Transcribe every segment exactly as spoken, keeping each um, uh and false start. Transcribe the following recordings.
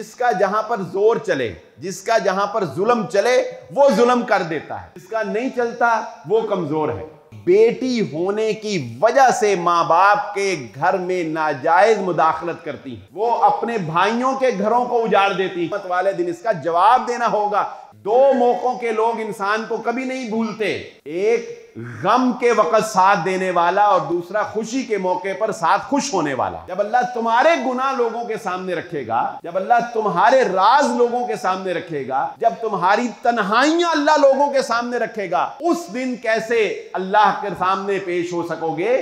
जिसका जहां पर जोर चले, जिसका जहां पर जुल्म चले वो जुल्म कर देता है, जिसका नहीं चलता वो कमजोर है। बेटी होने की वजह से माँ बाप के घर में नाजायज मुदाखलत करती है, वो अपने भाइयों के घरों को उजाड़ देती है। वाले दिन इसका जवाब देना होगा। दो मौकों के लोग इंसान को कभी नहीं भूलते, एक गम के वक्त साथ देने वाला और दूसरा खुशी के मौके पर साथ खुश होने वाला। जब अल्लाह तुम्हारे गुनाह लोगों के सामने रखेगा, जब अल्लाह तुम्हारे राज लोगों के सामने रखेगा, जब तुम्हारी तन्हाइयां अल्लाह लोगों के सामने रखेगा, उस दिन कैसे अल्लाह के सामने पेश हो सकोगे।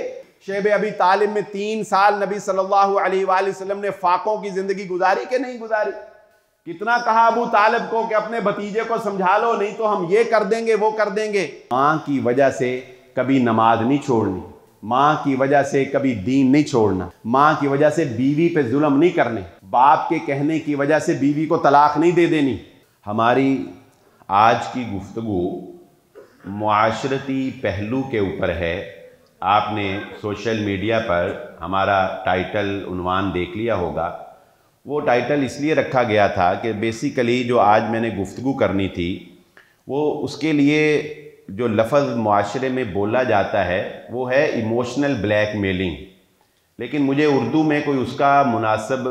शेब अभी तालिब में तीन साल नबी सल्लल्लाहु अलैहि वसल्लम ने फाकों की जिंदगी गुजारी के नहीं गुजारी। कितना कहा अबू तालिब को कि अपने भतीजे को समझा लो, नहीं तो हम ये कर देंगे वो कर देंगे। माँ की वजह से कभी नमाज नहीं छोड़नी, माँ की वजह से कभी दीन नहीं छोड़ना, माँ की वजह से बीवी पे जुल्म नहीं करने, बाप के कहने की वजह से बीवी को तलाक नहीं दे देनी। हमारी आज की गुफ्तगू मुआशरती पहलू के ऊपर है। आपने सोशल मीडिया पर हमारा टाइटल उन्वान देख लिया होगा। वो टाइटल इसलिए रखा गया था कि बेसिकली जो आज मैंने गुफ्तगू करनी थी वो उसके लिए जो लफ्ज़ मुआशरे में बोला जाता है वो है इमोशनल ब्लैकमेलिंग, लेकिन मुझे उर्दू में कोई उसका मुनासिब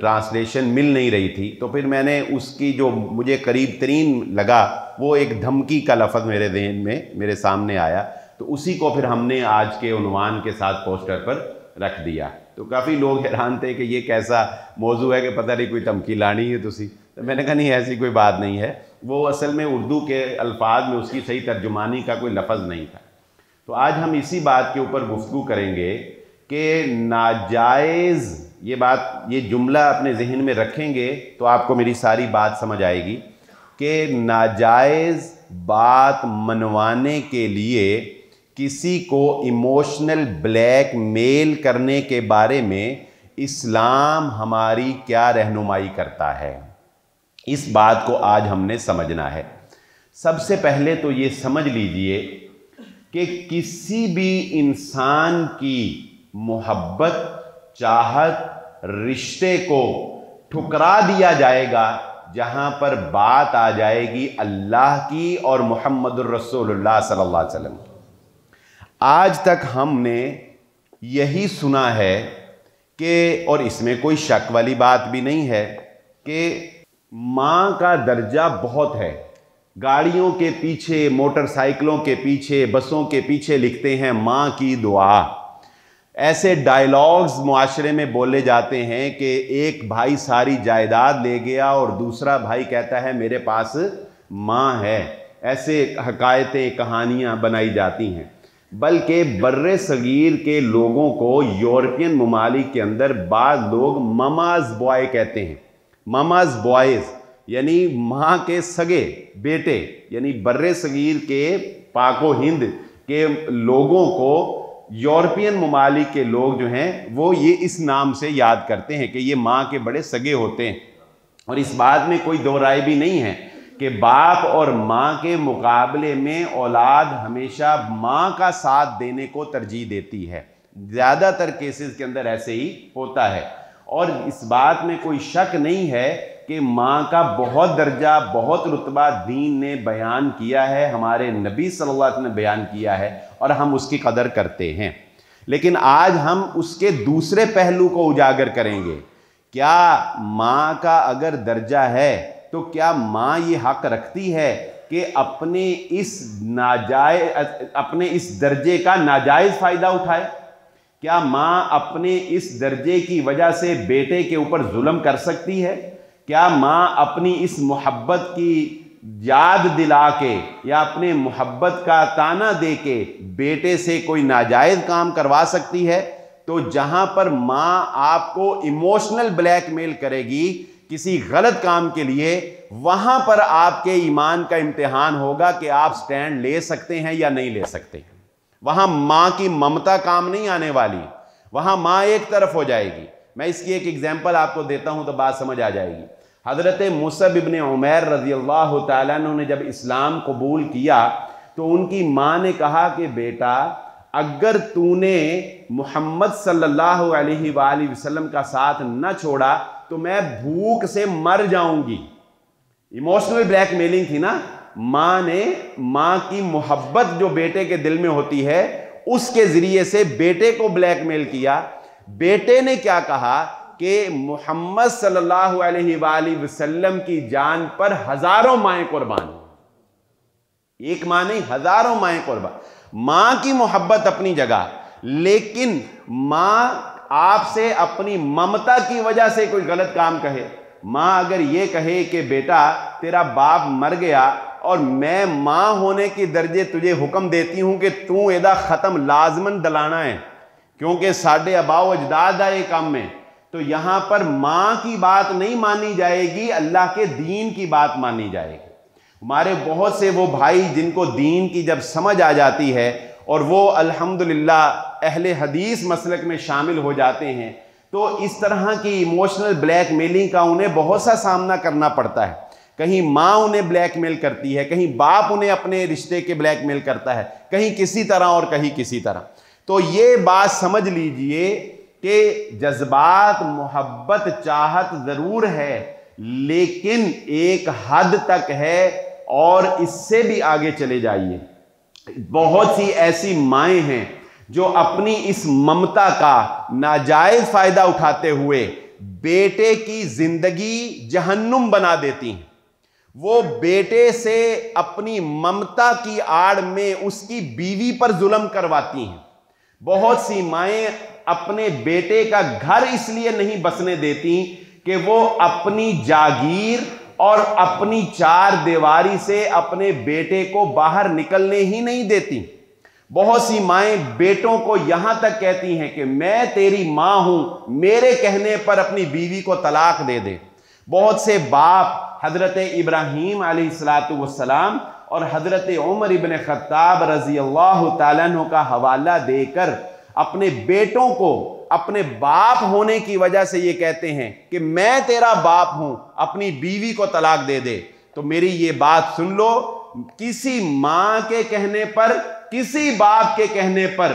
ट्रांसलेशन मिल नहीं रही थी। तो फिर मैंने उसकी जो मुझे करीब तरीन लगा वो एक धमकी का लफ्ज़ मेरे ज़हन में मेरे सामने आया, तो उसी को फिर हमने आज के उन्वान के साथ पोस्टर पर रख दिया। तो काफ़ी लोग हैरान थे कि ये कैसा मौजू है कि पता नहीं कोई धमकी लानी है तुसी। तो मैंने कहा नहीं, ऐसी कोई बात नहीं है। वो असल में उर्दू के अल्फाज में उसकी सही तर्जुमानी का कोई लफ्ज़ नहीं था। तो आज हम इसी बात के ऊपर गुफ्तगू करेंगे कि नाजायज़, ये बात ये जुमला अपने जहन में रखेंगे तो आपको मेरी सारी बात समझ आएगी कि नाजायज़ बात मनवाने के लिए किसी को इमोशनल ब्लैकमेल करने के बारे में इस्लाम हमारी क्या रहनुमाई करता है, इस बात को आज हमने समझना है। सबसे पहले तो ये समझ लीजिए कि किसी भी इंसान की मोहब्बत, चाहत, रिश्ते को ठुकरा दिया जाएगा जहाँ पर बात आ जाएगी अल्लाह की और मुहम्मदुर रसूलुल्लाह सल्लल्लाहु अलैहि वसल्लम। आज तक हमने यही सुना है कि, और इसमें कोई शक वाली बात भी नहीं है कि माँ का दर्जा बहुत है। गाड़ियों के पीछे, मोटरसाइकिलों के पीछे, बसों के पीछे लिखते हैं माँ की दुआ। ऐसे डायलॉग्स मुआशरे में बोले जाते हैं कि एक भाई सारी जायदाद ले गया और दूसरा भाई कहता है मेरे पास माँ है। ऐसे हकायतें, कहानियाँ बनाई जाती हैं। बल्कि बर्रे सगीर के लोगों को यूरोपियन ममालिक के अंदर बाद लोग ममाज बॉय कहते हैं। ममाज बॉयज़ यानी माँ के सगे बेटे, यानी बर्रे सगीर के पाको हिंद के लोगों को यूरोपियन ममालिक के लोग जो हैं वो ये इस नाम से याद करते हैं कि ये माँ के बड़े सगे होते हैं। और इस बात में कोई दो राय भी नहीं है कि बाप और माँ के मुकाबले में औलाद हमेशा माँ का साथ देने को तरजीह देती है। ज़्यादातर केसेस के अंदर ऐसे ही होता है। और इस बात में कोई शक नहीं है कि माँ का बहुत दर्जा, बहुत रुतबा दीन ने बयान किया है, हमारे नबी सल्लल्लाहु अलैहि वसल्लम ने बयान किया है और हम उसकी कदर करते हैं। लेकिन आज हम उसके दूसरे पहलू को उजागर करेंगे। क्या माँ का अगर दर्जा है तो क्या माँ ये हक रखती है कि अपने इस नाजायज अपने इस दर्जे का नाजायज़ फ़ायदा उठाए? क्या माँ अपने इस दर्जे की वजह से बेटे के ऊपर जुल्म कर सकती है? क्या माँ अपनी इस मोहब्बत की याद दिला के या अपने मोहब्बत का ताना दे के बेटे से कोई नाजायज़ काम करवा सकती है? तो जहाँ पर माँ आपको इमोशनल ब्लैकमेल करेगी किसी गलत काम के लिए, वहां पर आपके ईमान का इम्तिहान होगा कि आप स्टैंड ले सकते हैं या नहीं ले सकते। वहां माँ की ममता काम नहीं आने वाली, वहां माँ एक तरफ हो जाएगी। मैं इसकी एक एग्जांपल आपको देता हूं तो बात समझ आ जाएगी। हजरत मुसअब इब्ने उमैर रज़ियल्लाहु ताला अन्हु ने जब इस्लाम कबूल किया तो उनकी माँ ने कहा कि बेटा, अगर तूने मोहम्मद सल्लल्लाहु अलैहि वसल्लम का साथ न छोड़ा तो मैं भूख से मर जाऊंगी। इमोशनल ब्लैकमेलिंग थी ना। मां ने मां की मोहब्बत जो बेटे के दिल में होती है उसके जरिए से बेटे को ब्लैकमेल किया। बेटे ने क्या कहा कि मोहम्मद सल्लल्लाहु अलैहि वसल्लम की जान पर हजारों माएं कुर्बान, एक मां नहीं हजारों माएं कुर्बान। मां की मोहब्बत अपनी जगह, लेकिन मां आपसे अपनी ममता की वजह से कोई गलत काम कहे, मां अगर ये कहे कि बेटा तेरा बाप मर गया और मैं मां होने की दर्जे तुझे हुक्म देती हूं कि तू एदा खत्म लाजमन दलाना है क्योंकि साढ़े अबाओ अजदाद आए काम में, तो यहां पर मां की बात नहीं मानी जाएगी, अल्लाह के दीन की बात मानी जाएगी। हमारे बहुत से वो भाई जिनको दीन की जब समझ आ जाती है और वो अल्हम्दुलिल्लाह अहले हदीस मसलक में शामिल हो जाते हैं, तो इस तरह की इमोशनल ब्लैकमेलिंग का उन्हें बहुत सा सामना करना पड़ता है। कहीं माँ उन्हें ब्लैकमेल करती है, कहीं बाप उन्हें अपने रिश्ते के ब्लैकमेल करता है, कहीं किसी तरह और कहीं किसी तरह। तो ये बात समझ लीजिए कि जज्बात, मोहब्बत, चाहत ज़रूर है लेकिन एक हद तक है और इससे भी आगे चले जाइए। बहुत सी ऐसी माएँ हैं जो अपनी इस ममता का नाजायज फायदा उठाते हुए बेटे की जिंदगी जहन्नुम बना देती हैं। वो बेटे से अपनी ममता की आड़ में उसकी बीवी पर जुल्म करवाती हैं। बहुत सी माएँ अपने बेटे का घर इसलिए नहीं बसने देती कि वो अपनी जागीर और अपनी चार दीवारी से अपने बेटे को बाहर निकलने ही नहीं देती। बहुत सी माएं बेटों को यहां तक कहती हैं कि मैं तेरी मां हूं, मेरे कहने पर अपनी बीवी को तलाक दे दे। बहुत से बाप हजरत इब्राहीम अलैहिस्सलातु वस्सलाम और हजरत उमर इब्न खत्ताब रजी अल्लाह तआला अन्हु का हवाला देकर अपने बेटों को अपने बाप होने की वजह से ये कहते हैं कि मैं तेरा बाप हूं, अपनी बीवी को तलाक दे दे। तो मेरी ये बात सुन लो, किसी माँ के कहने पर, किसी बाप के कहने पर,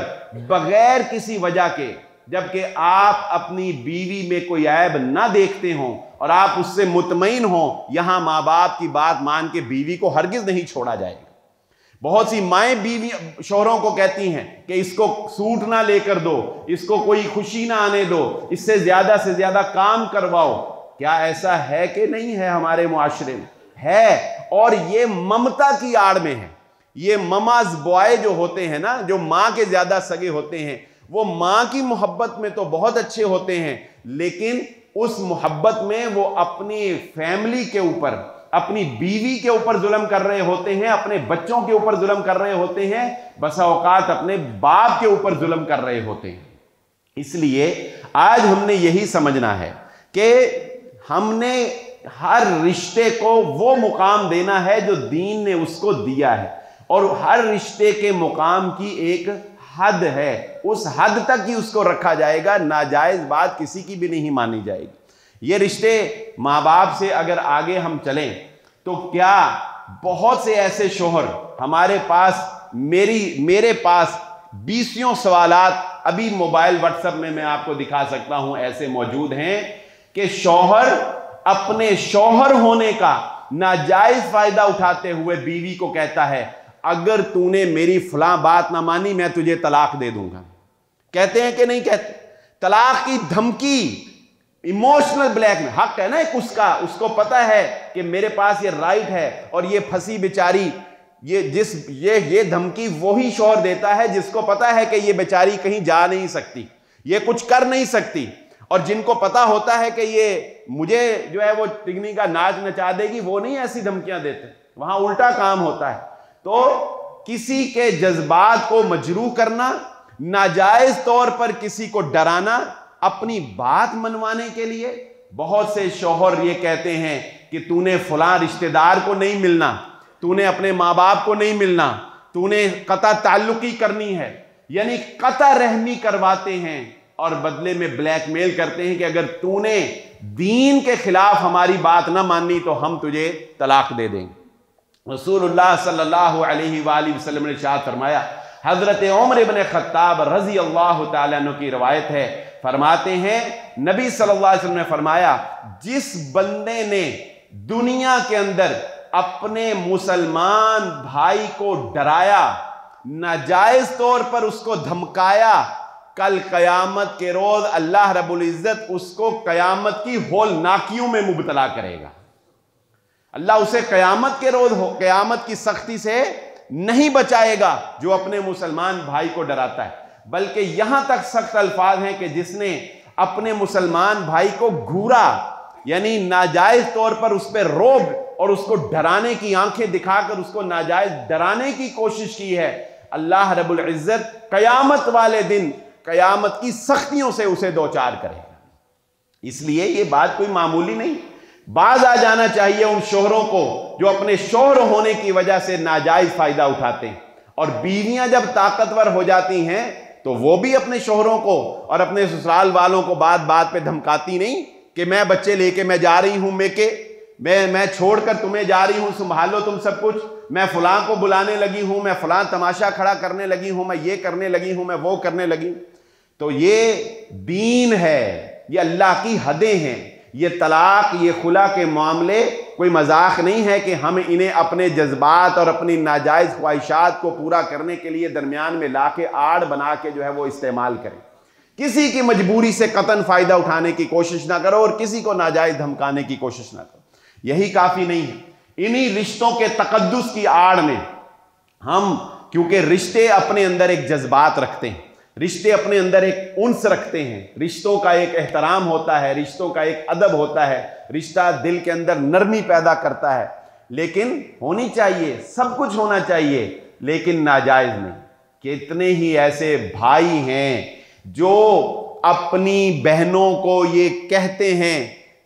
बगैर किसी वजह के, जबकि आप अपनी बीवी में कोई ऐब ना देखते हो और आप उससे मुतमईन हो, यहाँ माँ बाप की बात मान के बीवी को हरगिज नहीं छोड़ा जाएगा। बहुत सी माएं बीवी शोहरों को कहती हैं कि इसको सूट ना लेकर दो, इसको कोई खुशी ना आने दो, इससे ज्यादा से ज्यादा काम करवाओ। क्या ऐसा है कि नहीं है हमारे मुआशरे में? है, और ये ममता की आड़ में है। ये ममाज बॉय जो होते हैं ना, जो माँ के ज्यादा सगे होते हैं, वो माँ की मोहब्बत में तो बहुत अच्छे होते हैं लेकिन उस मोहब्बत में वो अपनी फैमिली के ऊपर, अपनी बीवी के ऊपर जुल्म कर रहे होते हैं, अपने बच्चों के ऊपर जुल्म कर रहे होते हैं, बसा औकात अपने बाप के ऊपर जुल्म कर रहे होते हैं। इसलिए आज हमने यही समझना है कि हमने हर रिश्ते को वो मुकाम देना है जो दीन ने उसको दिया है, और हर रिश्ते के मुकाम की एक हद है, उस हद तक ही उसको रखा जाएगा। नाजायज़ बात किसी की भी नहीं मानी जाएगी। ये रिश्ते माँ बाप से अगर आगे हम चलें तो क्या बहुत से ऐसे शोहर हमारे पास, मेरी मेरे पास बीसियों सवालात अभी मोबाइल व्हाट्सएप में मैं आपको दिखा सकता हूँ, ऐसे मौजूद हैं कि शोहर अपने शोहर होने का नाजायज़ फायदा उठाते हुए बीवी को कहता है अगर तूने मेरी फलां बात ना मानी मैं तुझे तलाक दे दूंगा। कहते हैं कि नहीं कहते? तलाक की धमकी, इमोशनल ब्लैकमेल। हक है ना एक उसका, उसको पता है कि मेरे पास ये राइट है, और ये फंसी बेचारी, ये जिस ये ये धमकी वही शोहर देता है जिसको पता है कि ये बेचारी कहीं जा नहीं सकती, ये कुछ कर नहीं सकती, और जिनको पता होता है कि ये मुझे जो है वो तिगनी का नाच नचा देगी, वो नहीं ऐसी धमकियां देते, वहां उल्टा काम होता है। तो किसी के जज्बात को मजरूह करना, नाजायज तौर पर किसी को डराना अपनी बात मनवाने के लिए। बहुत से शोहर ये कहते हैं कि तूने फलां रिश्तेदार को नहीं मिलना, तूने अपने माँ बाप को नहीं मिलना, तूने कता ताल्लुकी करनी है, यानी कता रहमी करवाते हैं और बदले में ब्लैकमेल करते हैं कि अगर तूने दीन के खिलाफ हमारी बात ना मानी तो हम तुझे तलाक दे देंगे। रसूलुल्लाह सल्लल्लाहु अलैहि वसल्लम ने इरशाद फरमाया, हजरत उमर इब्न खत्ताब रजी अल्लाह तआला अन्हु की रवायत है, फरमाते हैं नबी सल्लल्लाहु अलैहि वसल्लम ने फरमाया, जिस बंदे ने दुनिया के अंदर अपने मुसलमान भाई को डराया, नाजायज तौर पर उसको धमकाया, कल कयामत के रोज अल्लाह रब्बुल इज्जत उसको कयामत की होलनाकियों में मुबतला करेगा। अल्लाह उसे कयामत के रोज हो कयामत की सख्ती से नहीं बचाएगा जो अपने मुसलमान भाई को डराता है। बल्कि यहां तक सख्त अल्फाज हैं कि जिसने अपने मुसलमान भाई को घूरा, यानी नाजायज तौर पर उस पर रोब और उसको डराने की आंखें दिखाकर उसको नाजायज डराने की कोशिश की है, अल्लाह रब्बुल इज्जत कयामत वाले दिन कयामत की सख्तियों से उसे दो चार करेगा। इसलिए ये बात कोई मामूली नहीं। बाज आ जाना चाहिए उन शोहरों को जो अपने शोहर होने की वजह से नाजायज फायदा उठाते हैं। और बीवियां जब ताकतवर हो जाती हैं तो वो भी अपने शोहरों को और अपने ससुराल वालों को बात बात पे धमकाती नहीं कि मैं बच्चे लेके मैं जा रही हूं, मेके मैं मैं छोड़कर तुम्हें जा रही हूं, संभालो तुम सब कुछ, मैं फलां को बुलाने लगी हूं, मैं फलां तमाशा खड़ा करने लगी हूं, मैं ये करने लगी हूं, मैं वो करने लगी। तो ये दीन है, ये अल्लाह की हदें हैं। ये तलाक, ये खुला के मामले कोई मजाक नहीं है कि हम इन्हें अपने जज्बात और अपनी नाजायज़ ख्वाहिशात को पूरा करने के लिए दरमियान में ला के आड़ बना के जो है वो इस्तेमाल करें। किसी की मजबूरी से कतन फ़ायदा उठाने की कोशिश ना करो और किसी को नाजायज़ धमकाने की कोशिश ना करो। यही काफ़ी नहीं है। इन्हीं रिश्तों के तकद्दुस की आड़ में हम, क्योंकि रिश्ते अपने अंदर एक जज्बात रखते हैं, रिश्ते अपने अंदर एक उन्स रखते हैं, रिश्तों का एक एहतराम होता है, रिश्तों का एक अदब होता है, रिश्ता दिल के अंदर नरमी पैदा करता है। लेकिन होनी चाहिए, सब कुछ होना चाहिए, लेकिन नाजायज़ नहीं। कितने ही ऐसे भाई हैं जो अपनी बहनों को ये कहते हैं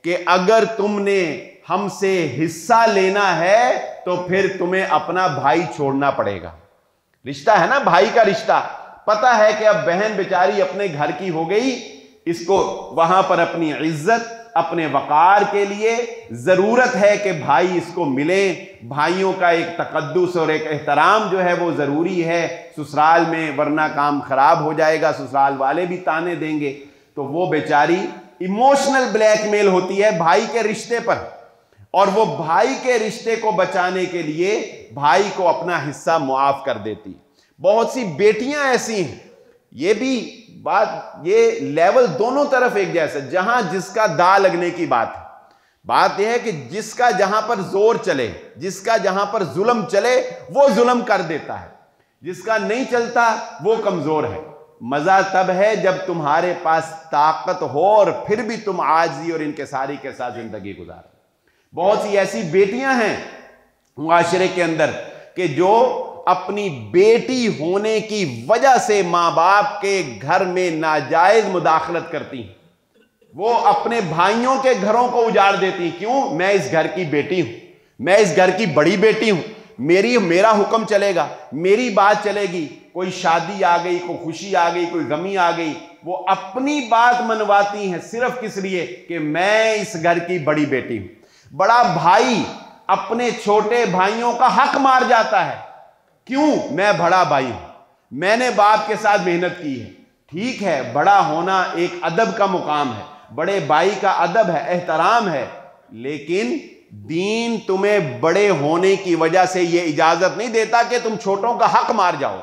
कि अगर तुमने हमसे हिस्सा लेना है तो फिर तुम्हें अपना भाई छोड़ना पड़ेगा। रिश्ता है ना, भाई का रिश्ता। पता है कि अब बहन बेचारी अपने घर की हो गई, इसको वहां पर अपनी इज्जत, अपने वकार के लिए जरूरत है कि भाई इसको मिले। भाइयों का एक तकद्दुस और एक एहतराम जो है वो जरूरी है ससुराल में, वरना काम खराब हो जाएगा, ससुराल वाले भी ताने देंगे। तो वो बेचारी इमोशनल ब्लैकमेल होती है भाई के रिश्ते पर, और वो भाई के रिश्ते को बचाने के लिए भाई को अपना हिस्सा मुआफ कर देती है। बहुत सी बेटियां ऐसी हैं, ये भी बात, ये लेवल दोनों तरफ एक जैसा, जहां जिसका दा लगने की बात है। बात यह है कि जिसका जहां पर जोर चले, जिसका जहां पर जुल्म चले वो जुल्म कर देता है, जिसका नहीं चलता वो कमजोर है। मजा तब है जब तुम्हारे पास ताकत हो और फिर भी तुम आजी और इनकिसारी के साथ जिंदगी गुजारो। बहुत सी ऐसी बेटियां हैं मुआशरे के अंदर कि जो अपनी बेटी होने की वजह से माँ बाप के घर में नाजायज मुदाखलत करती हैं, वो अपने भाइयों के घरों को उजाड़ देती। क्यों? मैं इस घर की बेटी हूं, मैं इस घर की बड़ी बेटी हूं, मेरी मेरा हुक्म चलेगा, मेरी बात चलेगी। कोई शादी आ गई, कोई खुशी आ गई, कोई गमी आ गई, वो अपनी बात मनवाती हैं, सिर्फ किस लिए कि मैं इस घर की बड़ी बेटी हूं। बड़ा भाई अपने छोटे भाइयों का हक मार जाता है। क्यों? मैं बड़ा भाई हूं, मैंने बाप के साथ मेहनत की है। ठीक है, बड़ा होना एक अदब का मुकाम है, बड़े भाई का अदब है, एहतराम है, लेकिन दीन तुम्हें बड़े होने की वजह से यह इजाजत नहीं देता कि तुम छोटों का हक मार जाओ।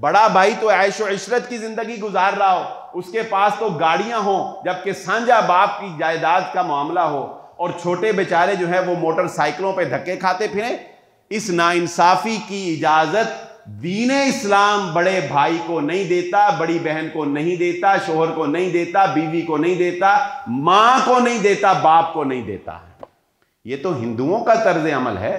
बड़ा भाई तो ऐश और इशरत की जिंदगी गुजार रहा हो, उसके पास तो गाड़ियां हों, जबकि सांझा बाप की जायदाद का मामला हो, और छोटे बेचारे जो है वो मोटरसाइकिलों पर धक्के खाते फिरें। इस नाइंसाफी की इजाजत दीन इस्लाम बड़े भाई को नहीं देता, बड़ी बहन को नहीं देता, शोहर को नहीं देता, बीवी को नहीं देता, मां को नहीं देता, बाप को नहीं देता। यह तो हिंदुओं का तर्ज अमल है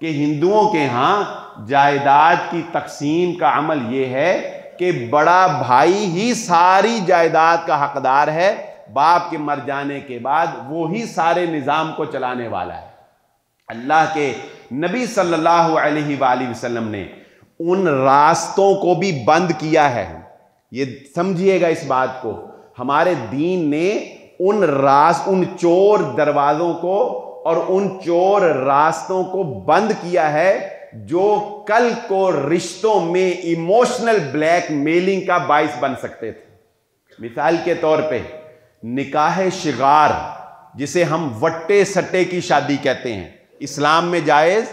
कि हिंदुओं के यहां जायदाद की तकसीम का अमल यह है कि बड़ा भाई ही सारी जायदाद का हकदार है, बाप के मर जाने के बाद वो ही सारे निजाम को चलाने वाला है। अल्लाह के नबी सल्लल्लाहु अलैहि वसल्लम ने उन रास्तों को भी बंद किया है। ये समझिएगा इस बात को, हमारे दीन ने उन रास उन चोर दरवाजों को और उन चोर रास्तों को बंद किया है जो कल को रिश्तों में इमोशनल ब्लैकमेलिंग का बाइस बन सकते थे। मिसाल के तौर पे निकाह शिगार जिसे हम वट्टे सट्टे की शादी कहते हैं, इस्लाम में जायज़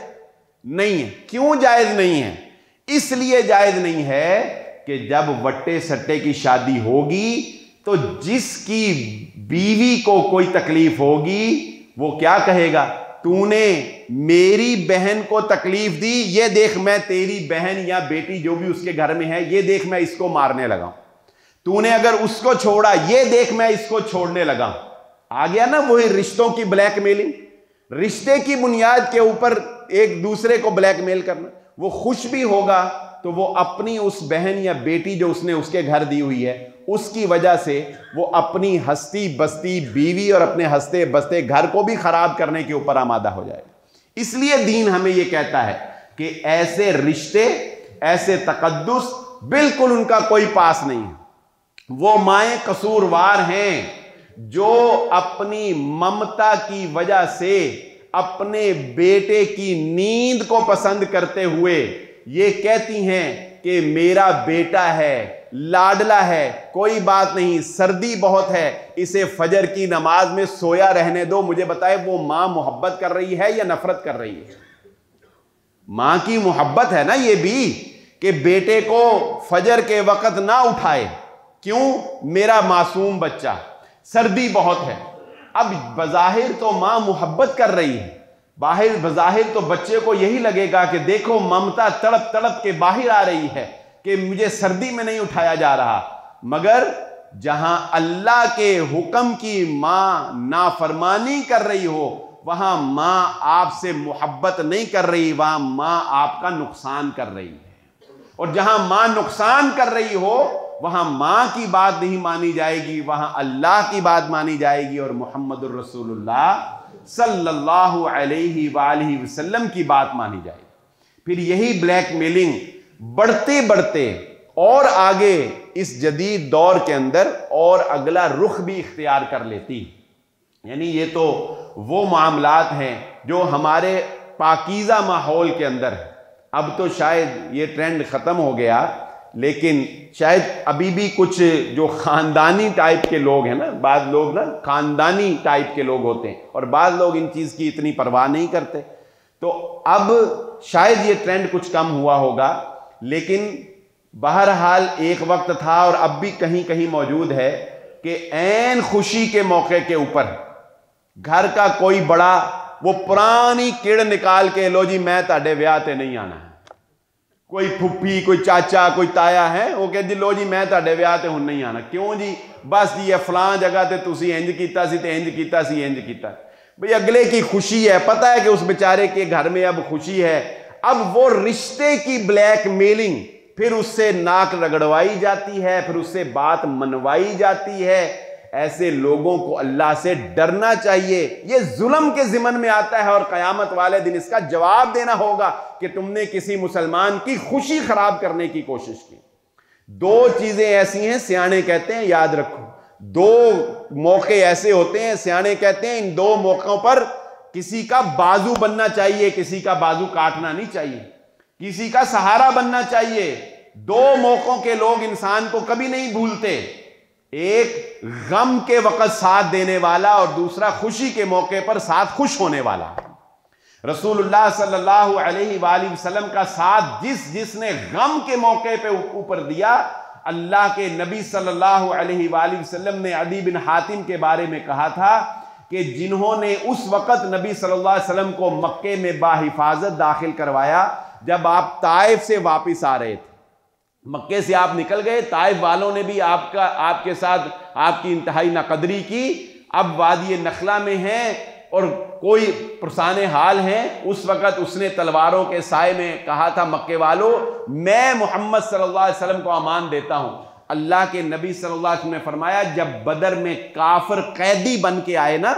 नहीं है। क्यों जायज़ नहीं है? इसलिए जायज़ नहीं है कि जब वट्टे सट्टे की शादी होगी तो जिसकी बीवी को कोई तकलीफ होगी वो क्या कहेगा, तूने मेरी बहन को तकलीफ दी, ये देख मैं तेरी बहन या बेटी जो भी उसके घर में है, ये देख मैं इसको मारने लगा हूं, तूने अगर उसको छोड़ा, ये देख मैं इसको छोड़ने लगा। आ गया ना वही रिश्तों की ब्लैकमेलिंग, रिश्ते की बुनियाद के ऊपर एक दूसरे को ब्लैकमेल करना। वो खुश भी होगा तो वो अपनी उस बहन या बेटी जो उसने उसके घर दी हुई है उसकी वजह से वो अपनी हस्ती बस्ती बीवी और अपने हस्ते बस्ते घर को भी खराब करने के ऊपर आमादा हो जाएगा। इसलिए दीन हमें ये कहता है कि ऐसे रिश्ते, ऐसे तकद्दुस बिल्कुल उनका कोई पास नहीं है। वो माएँ कसूरवार हैं जो अपनी ममता की वजह से अपने बेटे की नींद को पसंद करते हुए ये कहती हैं कि मेरा बेटा है, लाडला है, कोई बात नहीं, सर्दी बहुत है, इसे फजर की नमाज में सोया रहने दो। मुझे बताए वो माँ मोहब्बत कर रही है या नफरत कर रही है? माँ की मोहब्बत है ना ये भी कि बेटे को फजर के वक्त ना उठाए। क्यों? मेरा मासूम बच्चा, सर्दी बहुत है। अब बज़ाहिर तो माँ मोहब्बत कर रही है, बाहर बज़ाहिर तो बच्चे को यही लगेगा कि देखो ममता तड़प तड़प के बाहर आ रही है कि मुझे सर्दी में नहीं उठाया जा रहा। मगर जहां अल्लाह के हुक्म की माँ नाफरमानी कर रही हो वहां माँ आपसे मोहब्बत नहीं कर रही, वहां माँ आपका नुकसान कर रही है। और जहां माँ नुकसान कर रही हो वहां माँ की बात नहीं मानी जाएगी, वहां अल्लाह की बात मानी जाएगी और मुहम्मदुर रसूलुल्लाह सल्लल्लाहु अलैहि वालैहि वसल्लम की बात मानी जाएगी। फिर यही ब्लैकमेलिंग बढ़ते बढ़ते और आगे इस जदीद दौर के अंदर और अगला रुख भी इख्तियार कर लेती। यानी ये तो वो मामलात हैं जो हमारे पाकीज़ा माहौल के अंदर है। अब तो शायद ये ट्रेंड ख़त्म हो गया, लेकिन शायद अभी भी कुछ जो ख़ानदानी टाइप के लोग हैं ना, बाद लोग ना ख़ानदानी टाइप के लोग होते हैं और बाद लोग इन चीज़ की इतनी परवाह नहीं करते। तो अब शायद ये ट्रेंड कुछ कम हुआ होगा, लेकिन बहरहाल एक वक्त था और अब भी कहीं कहीं मौजूद है कि ऐन खुशी के मौके के ऊपर घर का कोई बड़ा वो पुरानी किड़ निकाल के, लो जी मैं ताडे ब्याह ते नहीं आना है। कोई फुप्पी, कोई चाचा, कोई ताया है, वो कहते लो जी मैं ताडे ब्याह ते हुण नहीं आना। क्यों जी? बस जी ये फलां जगह ते तुसी इंज कीता सी ते इंज कीता सी इंज कीता। भाई अगले की खुशी है, पता है कि उस बेचारे के घर में अब खुशी है। अब वो रिश्ते की ब्लैकमेलिंग, फिर उससे नाक रगड़वाई जाती है, फिर उससे बात मनवाई जाती है। ऐसे लोगों को अल्लाह से डरना चाहिए। ये जुल्म के ज़िमन में आता है और क़यामत वाले दिन इसका जवाब देना होगा कि तुमने किसी मुसलमान की खुशी खराब करने की कोशिश की। दो चीज़ें ऐसी हैं सियाने कहते हैं, याद रखो, दो मौके ऐसे होते हैं सियाने कहते हैं, इन दो मौक़ों पर किसी का बाजू बनना चाहिए, किसी का बाजू काटना नहीं चाहिए, किसी का सहारा बनना चाहिए। दो मौक़ों के लोग इंसान को कभी नहीं भूलते, एक गम के वक़्त साथ देने वाला और दूसरा खुशी के मौके पर साथ खुश होने वाला। रसूलुल्लाह सल्लल्लाहु अलैहि वसल्लम का साथ जिस जिसने गम के मौके पे ऊपर दिया, अल्लाह के नबी सल्लल्लाहु अलैहि वसल्लम ने अदी बिन हातिम के बारे में कहा था कि जिन्होंने उस वक़्त नबी सल्लल्लाहु अलैहि वसल्लम को मक्के में बाहिफाजत दाखिल करवाया जब आप ताइफ से वापस आ रहे थे। मक्के से आप निकल गए, ताइफ वालों ने भी आपका आपके साथ आपकी इंतहाई नाकदरी की। अब वादी नखला में हैं और कोई पुरसाने हाल हैं। उस वक़्त उसने तलवारों के साए में कहा था, मक्के वालों मैं मोहम्मद सल्लल्लाहु अलैहि वसल्लम को अमान देता हूँ। अल्लाह के नबी सल्लल्लाहु अलैहि वसल्लम ने फरमाया, जब बदर में काफिर कैदी बन के आए ना,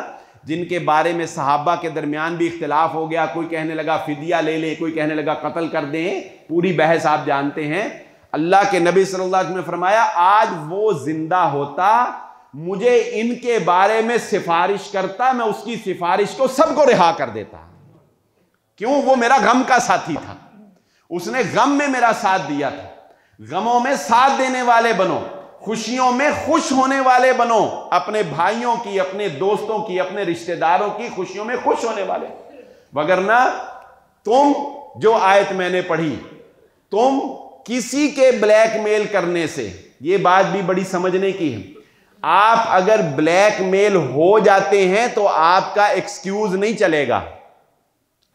जिनके बारे में सहाबा के दरमियान भी इख्तिलाफ हो गया, कोई कहने लगा फिदिया ले ले, कोई कहने लगा कत्ल कर दें, पूरी बहस आप जानते हैं। अल्लाह के नबी सल्लल्लाहु अलैहि वसल्लम ने फरमाया, आज वो जिंदा होता मुझे इनके बारे में सिफारिश करता, मैं उसकी सिफारिश को सबको रिहा कर देता। क्यों? वो मेरा गम का साथी था, उसने गम में मेरा साथ दिया था। गमों में साथ देने वाले बनो, खुशियों में खुश होने वाले बनो, अपने भाइयों की, अपने दोस्तों की, अपने रिश्तेदारों की खुशियों में खुश होने वाले। वगरना तुम, जो आयत मैंने पढ़ी, तुम किसी के ब्लैकमेल करने से, ये बात भी बड़ी समझने की है, आप अगर ब्लैकमेल हो जाते हैं तो आपका एक्सक्यूज नहीं चलेगा,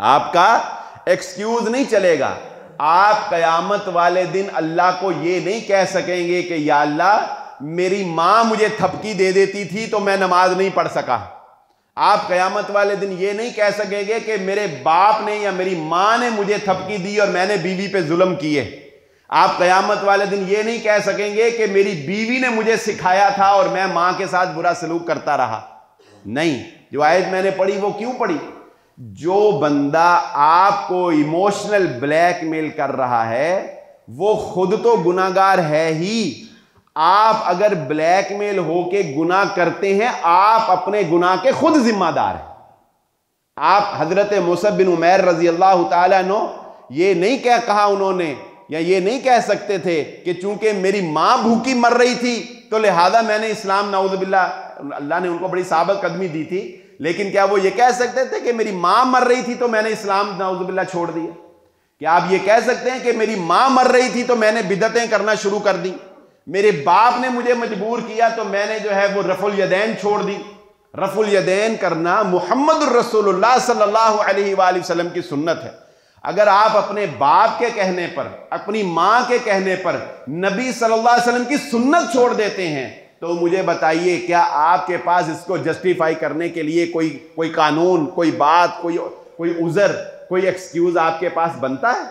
आपका एक्सक्यूज नहीं चलेगा। आप कयामत वाले दिन अल्लाह को ये नहीं कह सकेंगे कि या अल्लाह मेरी माँ मुझे थपकी दे देती थी तो मैं नमाज नहीं पढ़ सका। आप कयामत वाले दिन ये नहीं कह सकेंगे कि मेरे बाप ने या मेरी माँ ने मुझे थपकी दी और मैंने बीवी पे जुल्म किए। आप कयामत वाले दिन ये नहीं कह सकेंगे कि मेरी बीवी ने मुझे सिखाया था और मैं माँ के साथ बुरा सलूक करता रहा। नहीं, जो आयत मैंने पढ़ी वो क्यों पढ़ी? जो बंदा आपको इमोशनल ब्लैकमेल कर रहा है वो खुद तो गुनाहगार है ही। आप अगर ब्लैकमेल होके गुनाह करते हैं, आप अपने गुनाह के खुद जिम्मेदार हैं। आप हजरत मुसअब बिन उमैर रजी अल्लाह ताला अन्हु ये नहीं कह कहा उन्होंने, या ये नहीं कह सकते थे कि चूंकि मेरी माँ भूखी मर रही थी तो लिहाजा मैंने इस्लाम, नाउज़ुबिल्लाह, अल्लाह ने उनको बड़ी साबित कदमी दी थी, लेकिन क्या वो ये कह सकते थे कि मेरी माँ मर रही थी तो मैंने इस्लाम, नाउज़ुबिल्लाह, छोड़ दिया? क्या आप ये कह सकते हैं कि मेरी माँ मर रही थी तो मैंने बिदअतें करना शुरू कर दी, मेरे बाप ने मुझे मजबूर किया तो मैंने जो है वो रफ़ुल यदैन छोड़ दी? रफ़ुल यदैन करना मुहम्मदुर रसूलुल्लाह सल्लल्लाहु अलैहि वसल्लम की सुन्नत है। अगर आप अपने बाप के कहने पर, अपनी माँ के कहने पर नबी सल्लल्लाहु अलैहि वसल्लम की सुन्नत छोड़ देते हैं तो मुझे बताइए, क्या आपके पास इसको जस्टिफाई करने के लिए कोई कोई कानून, कोई बात, कोई कोई उज़र, कोई एक्सक्यूज़ आपके पास बनता है?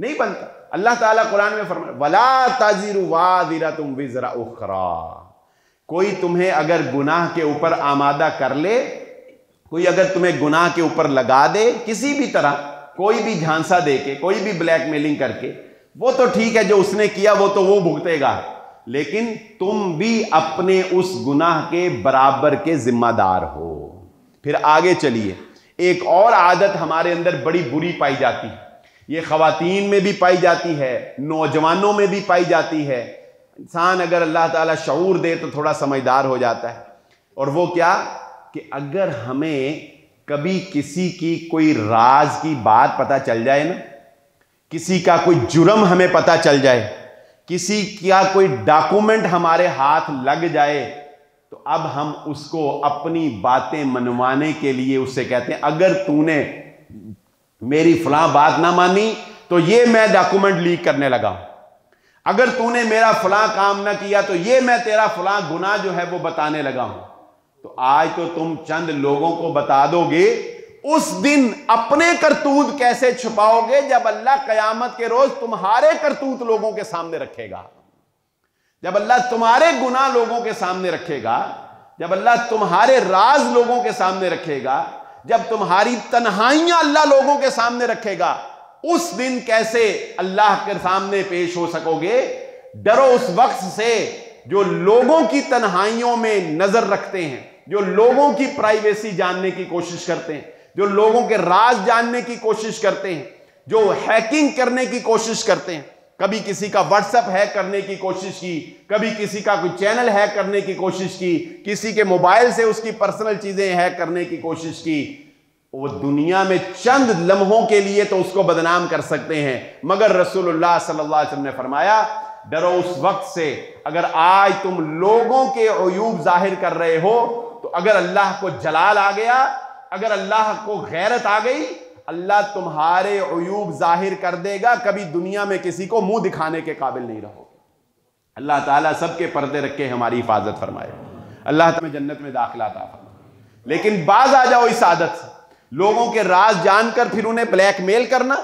नहीं बनता। अल्लाह ताला कुरान में फरमाता, वला ताज़िरु वाज़िरतुम विज़रा उख़रा, कोई तुम्हें अगर गुनाह के ऊपर आमादा कर ले, कोई अगर तुम्हें गुनाह के ऊपर लगा दे किसी भी तरह, कोई भी झांसा दे के, कोई भी ब्लैकमेलिंग करके, वो तो ठीक है, जो उसने किया वो तो वो भुगतेगा, लेकिन तुम भी अपने उस गुनाह के बराबर के जिम्मेदार हो। फिर आगे चलिए, एक और आदत हमारे अंदर बड़ी बुरी पाई जाती है, ये ख़वातीन में भी पाई जाती है, नौजवानों में भी पाई जाती है। इंसान अगर अल्लाह ताला शऊर दे तो थोड़ा समझदार हो जाता है, और वो क्या कि अगर हमें कभी किसी की कोई राज की बात पता चल जाए ना, किसी का कोई जुर्म हमें पता चल जाए, किसी का कोई डॉक्यूमेंट हमारे हाथ लग जाए, तो अब हम उसको अपनी बातें मनवाने के लिए उससे कहते हैं, अगर तूने मेरी फलां बात ना मानी तो ये मैं डॉक्यूमेंट लीक करने लगा, अगर तूने मेरा फलां काम ना किया तो ये मैं तेरा फलां गुनाह जो है वो बताने लगा हूं। तो आज तो तुम चंद लोगों को बता दोगे, उस दिन अपने करतूत कैसे छुपाओगे जब अल्लाह कयामत के रोज तुम्हारे करतूत लोगों के सामने रखेगा, जब अल्लाह तुम्हारे गुनाह लोगों के सामने रखेगा, जब अल्लाह तुम्हारे राज लोगों के सामने रखेगा, जब तुम्हारी तन्हाइयां अल्लाह लोगों के सामने रखेगा, उस दिन कैसे अल्लाह के सामने पेश हो सकोगे? डरो उस वक्त से जो लोगों की तन्हाइयों में नजर रखते हैं, जो लोगों की प्राइवेसी जानने की कोशिश करते हैं, जो लोगों के राज जानने की कोशिश करते हैं, जो हैकिंग करने की कोशिश करते हैं। कभी किसी का व्हाट्सएप हैक करने की कोशिश की, कभी किसी का कोई चैनल हैक करने की कोशिश की, किसी के मोबाइल से उसकी पर्सनल चीज़ें हैक करने की कोशिश की। वो दुनिया में चंद लम्हों के लिए तो उसको बदनाम कर सकते हैं, मगर रसूलुल्लाह सल्लल्लाहु अलैहि वसल्लम ने फरमाया, डरो उस वक्त से अगर आज तुम लोगों के अयूब जाहिर कर रहे हो तो अगर अल्लाह को जलाल आ गया, अगर अल्लाह को गैरत आ गई, अल्लाह तुम्हारे अयूब जाहिर कर देगा, कभी दुनिया में किसी को मुंह दिखाने के काबिल नहीं रहोगे। अल्लाह ताला सबके पर्दे रखे, हमारी हिफाजत फरमाए, अल्लाह तुम्हें जन्नत में दाखिला अता फरमाए। लेकिन बाज आ जाओ इस आदत से, लोगों के राज जानकर फिर उन्हें ब्लैकमेल करना,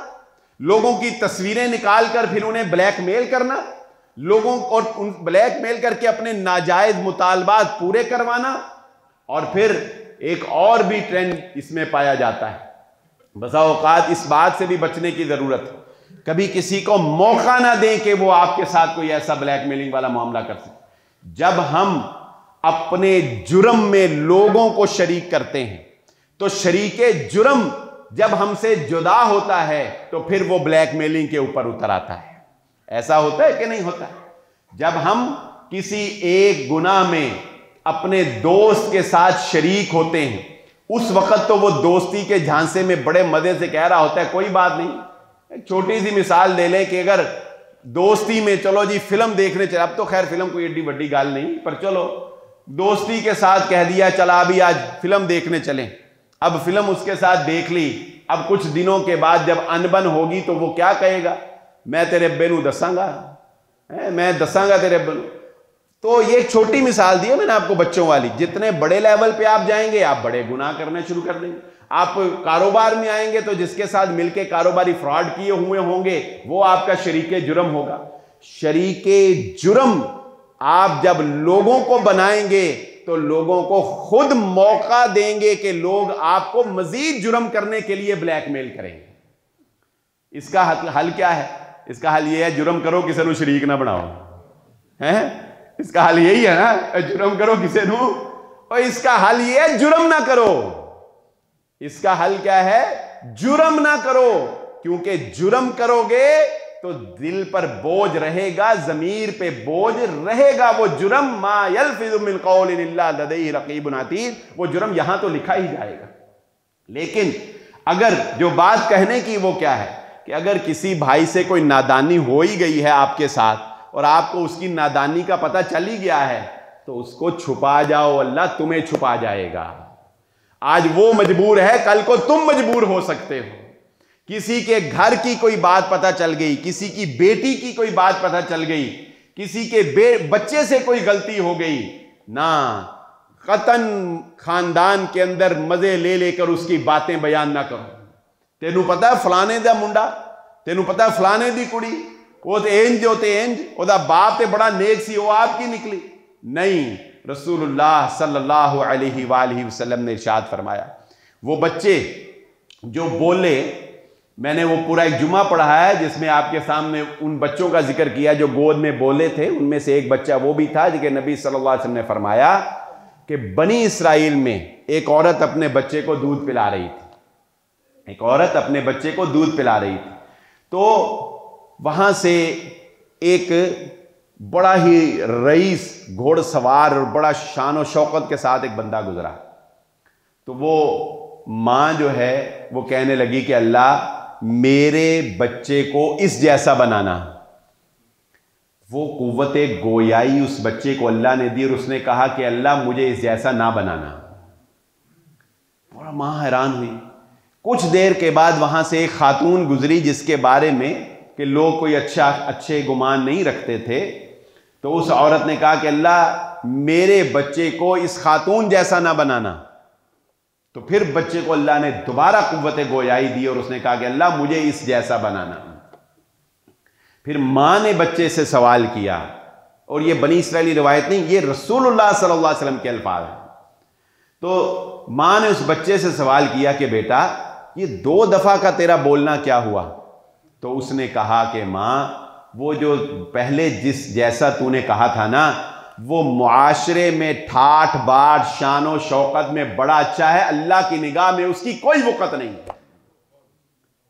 लोगों की तस्वीरें निकाल कर फिर उन्हें ब्लैकमेल करना, लोगों को ब्लैकमेल करके अपने नाजायज मुतालबात पूरे करवाना। और फिर एक और भी ट्रेंड इसमें पाया जाता है, बसा औकात इस बात से भी बचने की ज़रूरत है, कभी किसी को मौका ना दें कि वो आपके साथ कोई ऐसा ब्लैकमेलिंग वाला मामला कर सके। जब हम अपने जुर्म में लोगों को शरीक करते हैं तो शरीके जुर्म जब हमसे जुदा होता है तो फिर वो ब्लैकमेलिंग के ऊपर उतर आता है। ऐसा होता है कि नहीं होता है? जब हम किसी एक गुनाह में अपने दोस्त के साथ शरीक होते हैं, उस वक्त तो वो दोस्ती के झांसे में बड़े मजे से कह रहा होता है कोई बात नहीं। एक छोटी सी मिसाल ले लें कि अगर दोस्ती में चलो जी फिल्म देखने चले, अब तो खैर फिल्म कोई एड्डी बड्डी गाल नहीं, पर चलो दोस्ती के साथ कह दिया चला अभी आज फिल्म देखने चलें। अब फिल्म उसके साथ देख ली, अब कुछ दिनों के बाद जब अनबन होगी तो वो क्या कहेगा, मैं तेरे बेनू दसांगा, मैं दसांगा तेरे बेनू। तो ये एक छोटी मिसाल दी है मैंने आपको बच्चों वाली। जितने बड़े लेवल पे आप जाएंगे आप बड़े गुनाह करने शुरू कर देंगे। आप कारोबार में आएंगे तो जिसके साथ मिलके कारोबारी फ्रॉड किए हुए होंगे वो आपका शरीके जुर्म होगा। शरीके जुर्म आप जब लोगों को बनाएंगे तो लोगों को खुद मौका देंगे कि लोग आपको मजीद जुर्म करने के लिए ब्लैकमेल करेंगे। इसका हल, हल क्या है? इसका हल यह है जुर्म करो किसी को शरीक ना बनाओ, हैं? इसका हल यही है ना, जुर्म करो किसी को। और इसका हल यह है जुर्म ना करो। इसका हल क्या है? जुर्म ना करो, क्योंकि जुर्म करोगे तो दिल पर बोझ रहेगा, जमीर पे बोझ रहेगा। वो जुर्म मा यल्फिज़ु मिन क़ौलिन इल्ला लदैहि रक़ीबुन अतीद, वो जुर्म यहां तो लिखा ही जाएगा। लेकिन अगर जो बात कहने की वो क्या है कि अगर किसी भाई से कोई नादानी हो ही गई है आपके साथ और आपको उसकी नादानी का पता चल ही गया है तो उसको छुपा जाओ, अल्लाह तुम्हें छुपा जाएगा। आज वो मजबूर है, कल को तुम मजबूर हो सकते हो। किसी के घर की कोई बात पता चल गई, किसी की बेटी की कोई बात पता चल गई, किसी के बच्चे से कोई गलती हो गई ना, कतन खानदान के अंदर मजे ले लेकर उसकी बातें बयान ना करो। तेनू पता है फलाने दा मुंडा, तेनू पता है फलाने दी कुड़ी, वो तो इंज हो ते इंज, ओदा बाप ते बड़ा नेक सी, वो आपकी निकली नहीं। रसूलुल्लाह सल्लल्लाहु अलैहि वसल्लम ने इरशाद फरमाया, वो बच्चे जो बोले, मैंने वो पूरा एक जुमा पढ़ा है जिसमें आपके सामने उन बच्चों का जिक्र किया जो गोद में बोले थे, उनमें से एक बच्चा वो भी था जिसके नबी सल्लल्लाहु अलैहि वसल्लम ने फरमाया कि बनी इसराइल में एक औरत अपने बच्चे को दूध पिला रही थी, एक औरत अपने बच्चे को दूध पिला रही थी, तो वहां से एक बड़ा ही रईस घोड़सवार और बड़ा शान और शौकत के साथ एक बंदा गुजरा। तो वो माँ जो है वो कहने लगी कि अल्लाह मेरे बच्चे को इस जैसा बनाना। वो कुव्वते गोयाई उस बच्चे को अल्लाह ने दी और उसने कहा कि अल्लाह मुझे इस जैसा ना बनाना। बड़ा माँ हैरान हुई। कुछ देर के बाद वहां से एक खातून गुजरी जिसके बारे में कि लोग कोई अच्छा अच्छे गुमान नहीं रखते थे, तो उस औरत ने कहा कि अल्लाह मेरे बच्चे को इस खातून जैसा ना बनाना। तो फिर बच्चे को अल्लाह ने दोबारा कुव्वत गोयाई दी और उसने कहा कि अल्लाह मुझे इस जैसा बनाना। फिर माँ ने बच्चे से सवाल किया, और ये बनी इसराइली रिवायत नहीं, ये रसूलुल्लाह सल्लल्लाहु अलैहि वसल्लम के अल्फाज हैं। तो माँ ने उस बच्चे से सवाल किया कि बेटा ये दो दफ़ा का तेरा बोलना क्या हुआ? तो उसने कहा कि माँ वो जो पहले जिस जैसा तूने कहा था ना, वो मुआशरे में ठाठ बाट शानो शौकत में बड़ा अच्छा है, अल्लाह की निगाह में उसकी कोई वक़्त नहीं,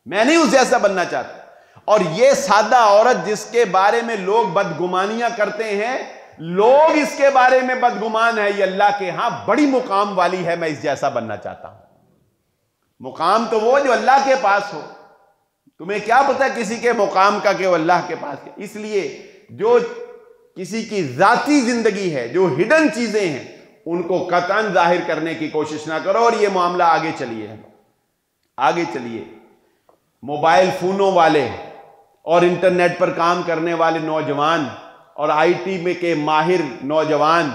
मैं नहीं उस जैसा बनना चाहता। और ये सादा औरत जिसके बारे में लोग बदगुमानियां करते हैं, लोग इसके बारे में बदगुमान है, ये अल्लाह के यहां बड़ी मुकाम वाली है, मैं इस जैसा बनना चाहता हूं। मुकाम तो वो जो अल्लाह के पास हो, तुम्हें क्या पता किसी के मुकाम का कि वो अल्लाह के पास है। इसलिए जो किसी की जाती जिंदगी है, जो हिडन चीजें हैं, उनको कतन जाहिर करने की कोशिश ना करो। और ये मामला आगे चलिए, आगे चलिए, मोबाइल फोनों वाले और इंटरनेट पर काम करने वाले नौजवान और आईटी में के माहिर नौजवान